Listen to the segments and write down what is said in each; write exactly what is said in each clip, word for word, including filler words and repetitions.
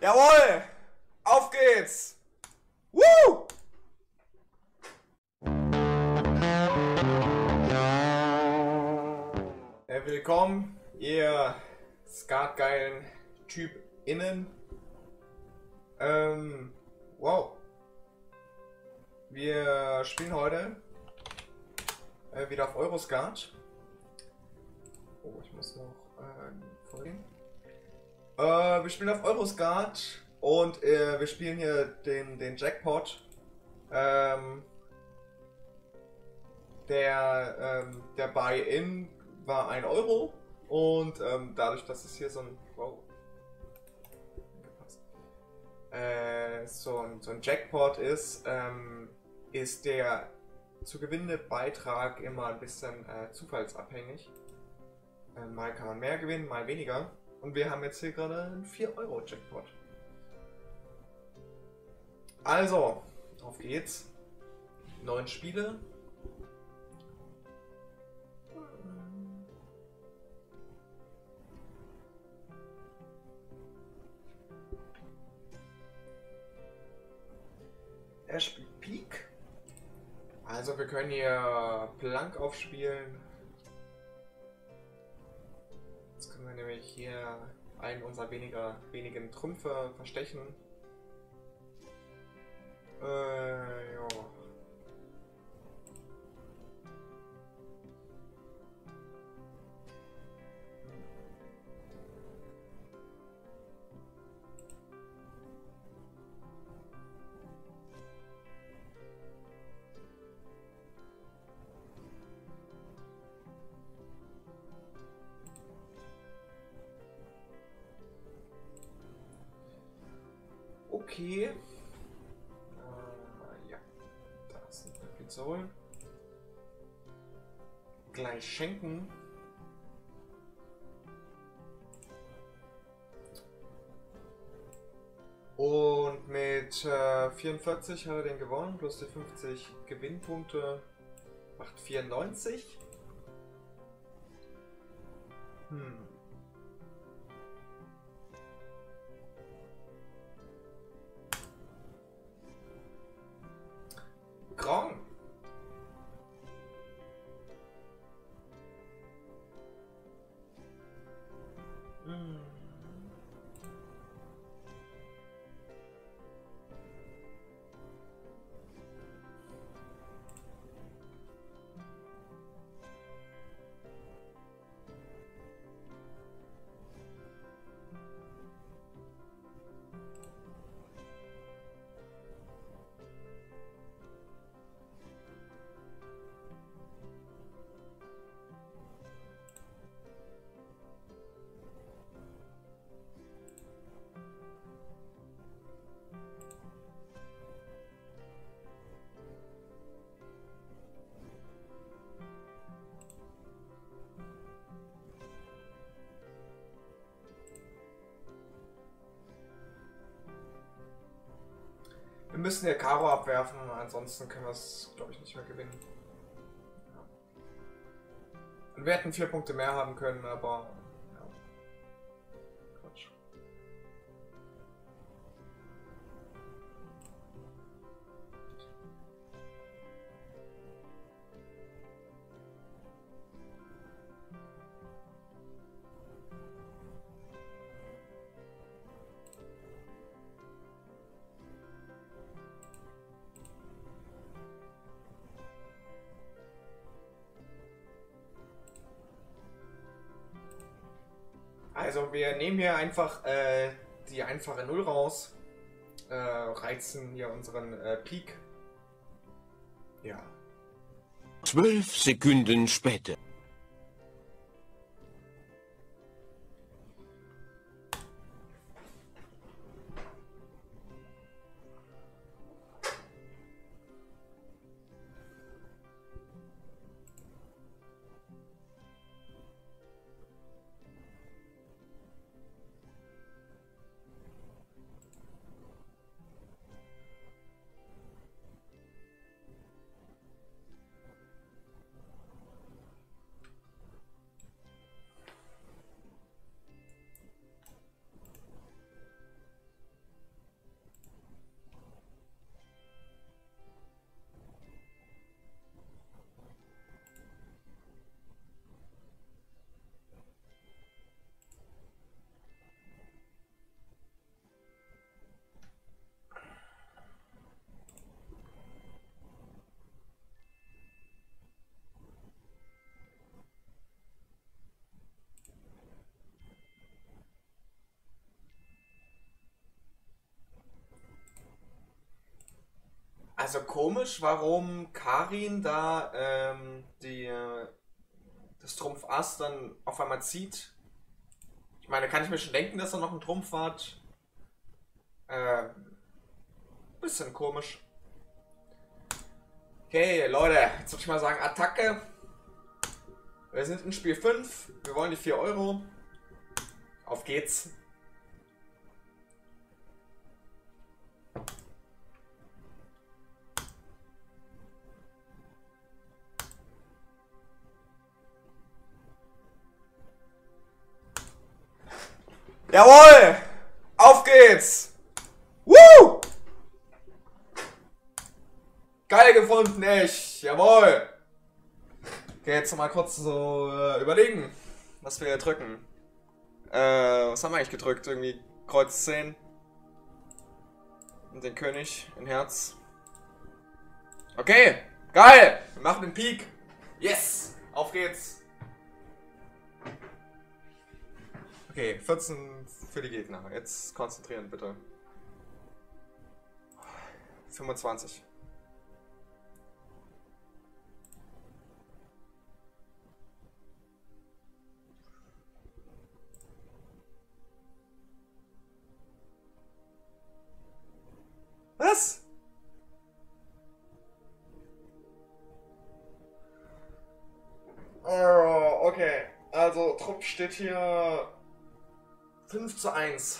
Jawohl! Auf geht's! Woo! Willkommen, ihr skatgeilen TypInnen. Ähm, wow. Wir spielen heute äh, wieder auf Euroskat. Oh, ich muss noch äh, vorgehen. Äh, wir spielen auf Euroskat und äh, wir spielen hier den, den Jackpot. Ähm, der ähm, der Buy-In war ein Euro und ähm, dadurch, dass es hier so ein, wow, äh, so ein, so ein Jackpot ist, ähm, ist der zu gewinnende Beitrag immer ein bisschen äh, zufallsabhängig. Äh, mal kann man mehr gewinnen, mal weniger. Und wir haben jetzt hier gerade einen vier Euro Jackpot. Also, auf geht's. Neun Spiele. Er spielt Pik. Also wir können hier Plank aufspielen. Jetzt können wir nämlich hier einen unserer weniger, wenigen Trümpfe verstechen. Äh, ja. Okay. Äh, ja, da ist nicht mehr viel zu holen. Gleich schenken. Und mit äh, vierundvierzig hat er den gewonnen, plus die fünfzig Gewinnpunkte macht vierundneunzig. Hm. Wir müssen hier Karo abwerfen, ansonsten können wir es, glaube ich, nicht mehr gewinnen. Ja. Und wir hätten vier Punkte mehr haben können, aber ja. Quatsch. Also wir nehmen hier einfach äh, die einfache Null raus, äh, reizen hier unseren äh, Peak. Ja. Zwölf Sekunden später. Also komisch, warum Karin da ähm, die, das Trumpf Ass dann auf einmal zieht. Ich meine, kann ich mir schon denken, dass er noch einen Trumpf hat. Äh, bisschen komisch. Okay, Leute, jetzt würde ich mal sagen, Attacke. Wir sind in Spiel fünf, wir wollen die vier Euro. Auf geht's. Jawohl! Auf geht's! Woo! Geil gefunden, echt! Jawohl! Okay, jetzt nochmal kurz so äh, überlegen, was wir hier drücken. Äh, was haben wir eigentlich gedrückt? Irgendwie Kreuz zehn. Und den König, ein Herz. Okay, geil! Wir machen den Peak. Yes! Auf geht's! Okay, vierzehn für die Gegner. Jetzt konzentrieren, bitte. fünfundzwanzig. Was? Oh, okay. Also, Trumpf steht hier... fünf zu eins.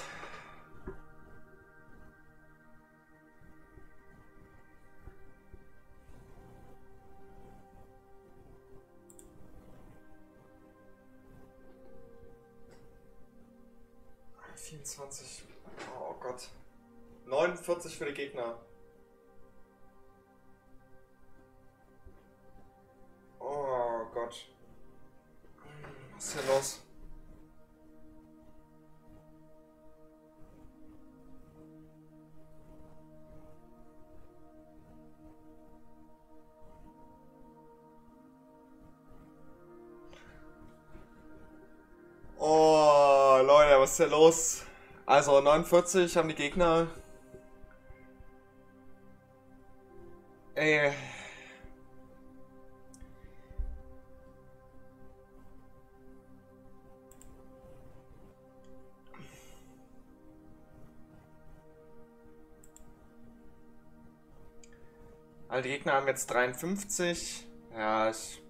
vierundzwanzig. Oh Gott. neunundvierzig für die Gegner. Oh Gott. Was ist denn los? Was ist denn los? Also neunundvierzig haben die Gegner. Ey. Alle die Gegner haben jetzt dreiundfünfzig. Ja, ich...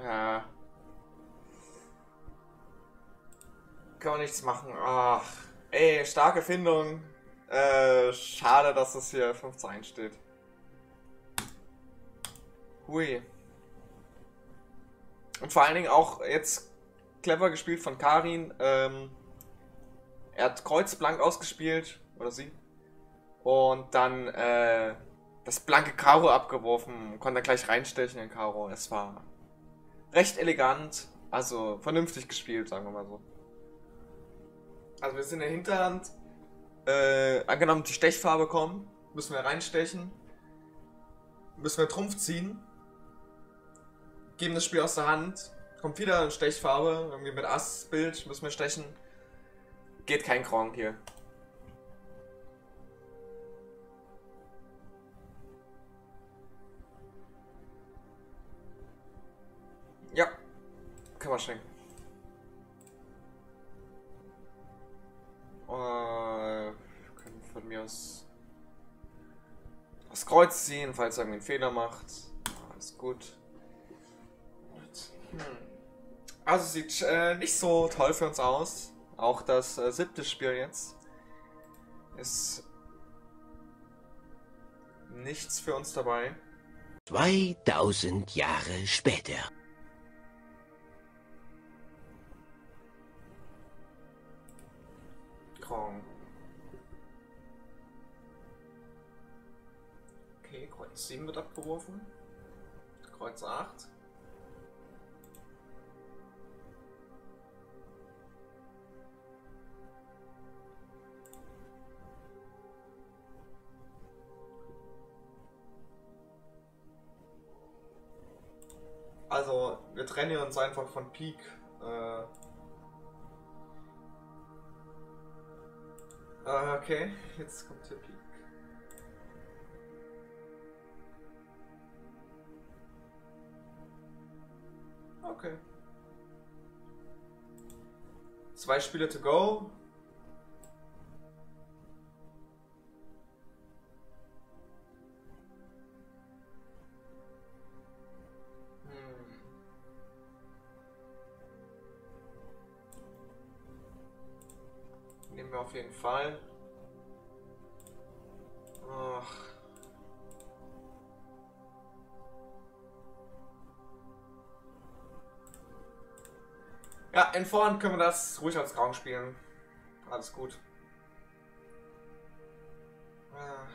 Ja. Kann man nichts machen. Ach. Ey, starke Findung. Äh, schade, dass das hier fünf zu eins steht. Hui. Und vor allen Dingen auch jetzt clever gespielt von Karin. Ähm, er hat Kreuz blank ausgespielt. Oder sie. Und dann äh, das blanke Karo abgeworfen. Konnte er gleich reinstechen in Karo. Es war... recht elegant, also vernünftig gespielt, sagen wir mal so. Also wir sind in der Hinterhand. Äh, angenommen die Stechfarbe kommt, müssen wir reinstechen. Müssen wir Trumpf ziehen. Geben das Spiel aus der Hand. Kommt wieder eine Stechfarbe, irgendwie mit Ass-Bild, müssen wir stechen. Geht kein Kronk hier. Ja, kann man schenken. Äh, wir können von mir aus das Kreuz ziehen, falls er irgendwie einen Fehler macht. Alles gut. Hm. Also sieht äh, nicht so toll für uns aus. Auch das äh, siebte Spiel jetzt ist nichts für uns dabei. zweitausend Jahre später. Okay, Kreuz sieben wird abgeworfen. Kreuz acht. Also, wir trennen uns einfach von Pik. Äh, Ah, okay, jetzt kommt der Peak. Okay. Zwei Spiele to go. Auf jeden Fall. Ach. Ja, in Vorhand können wir das ruhig als Grauen spielen. Alles gut. Ach.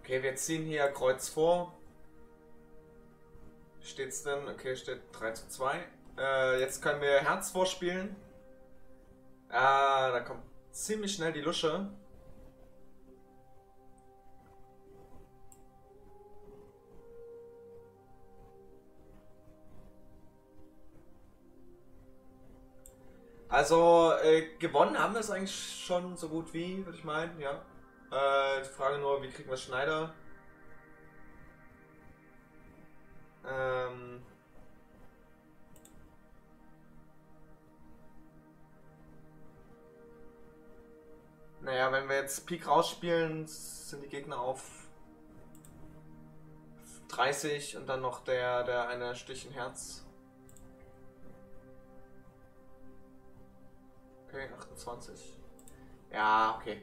Okay, wir ziehen hier Kreuz vor. Steht's denn? Okay, steht drei zu zwei. Äh, jetzt können wir Herz vorspielen. Ah, da kommt ziemlich schnell die Lusche. Also, äh, gewonnen haben wir es eigentlich schon so gut wie, würde ich meinen, ja. Äh, die Frage nur, wie kriegen wir Schneider? Ähm... Naja, wenn wir jetzt Pik rausspielen, sind die Gegner auf dreißig und dann noch der, der eine Stich in Herz. Okay, achtundzwanzig. Ja, okay.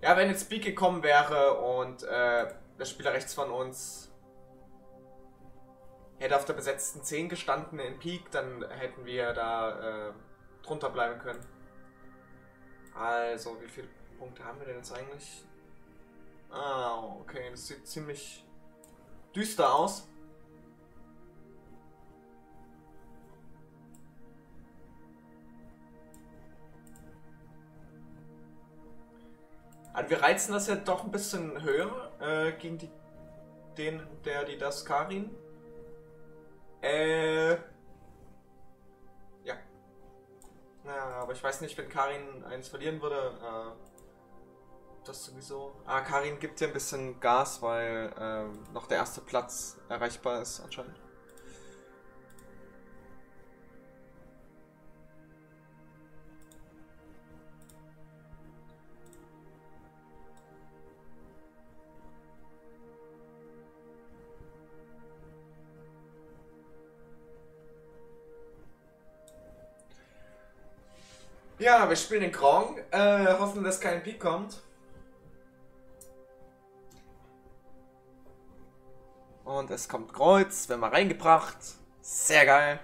Ja, wenn jetzt Pik gekommen wäre und äh, der Spieler rechts von uns hätte auf der besetzten zehn gestanden in Pik, dann hätten wir da äh, drunter bleiben können. Also, wie viel Punkte haben wir denn jetzt eigentlich? Ah, okay, das sieht ziemlich düster aus. Also wir reizen das ja doch ein bisschen höher äh, gegen die, den, der die das Karin. Äh... Ja. Naja, aber ich weiß nicht, wenn Karin eins verlieren würde... Äh, das sowieso. Ah, Karin gibt hier ein bisschen Gas, weil ähm, noch der erste Platz erreichbar ist anscheinend. Ja, wir spielen den Grand, äh, hoffen, dass kein Pik kommt. Und es kommt Kreuz, werden wir reingebracht. Sehr geil.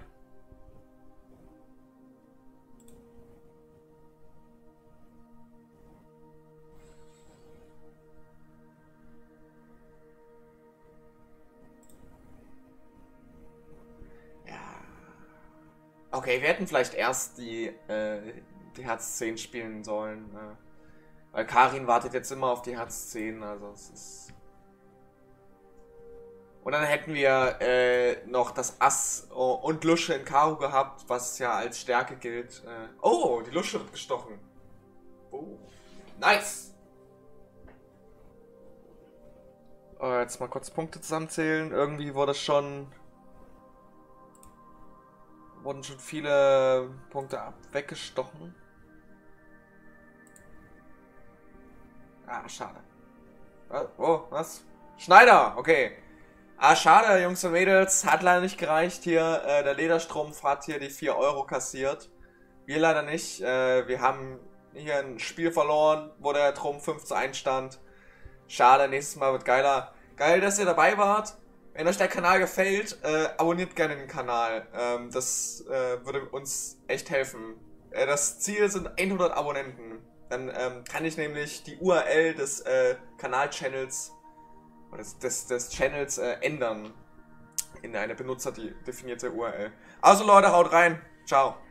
Ja. Okay, wir hätten vielleicht erst die, äh, die Herz zehn spielen sollen. Ne? Weil Karin wartet jetzt immer auf die Herz zehn, also es ist... Und dann hätten wir äh, noch das Ass und Lusche in Karo gehabt, was ja als Stärke gilt. Äh, oh, die Lusche wird gestochen. Oh, nice! Äh, jetzt mal kurz Punkte zusammenzählen. Irgendwie wurde schon... Wurden schon viele Punkte ab weggestochen. Ah, schade. Oh, was? Schneider, okay. Ah, schade, Jungs und Mädels, hat leider nicht gereicht hier, äh, der Lederstrumpf hat hier die vier Euro kassiert, wir leider nicht, äh, wir haben hier ein Spiel verloren, wo der Trumpf fünf zu eins stand, schade, nächstes Mal wird geiler, geil, dass ihr dabei wart, wenn euch der Kanal gefällt, äh, abonniert gerne den Kanal, ähm, das äh, würde uns echt helfen, äh, das Ziel sind hundert Abonnenten, dann ähm, kann ich nämlich die U R L des äh, Kanal-Channels Des, des, des Channels äh, ändern in eine benutzerdefinierte U R L. Also Leute, haut rein. Ciao.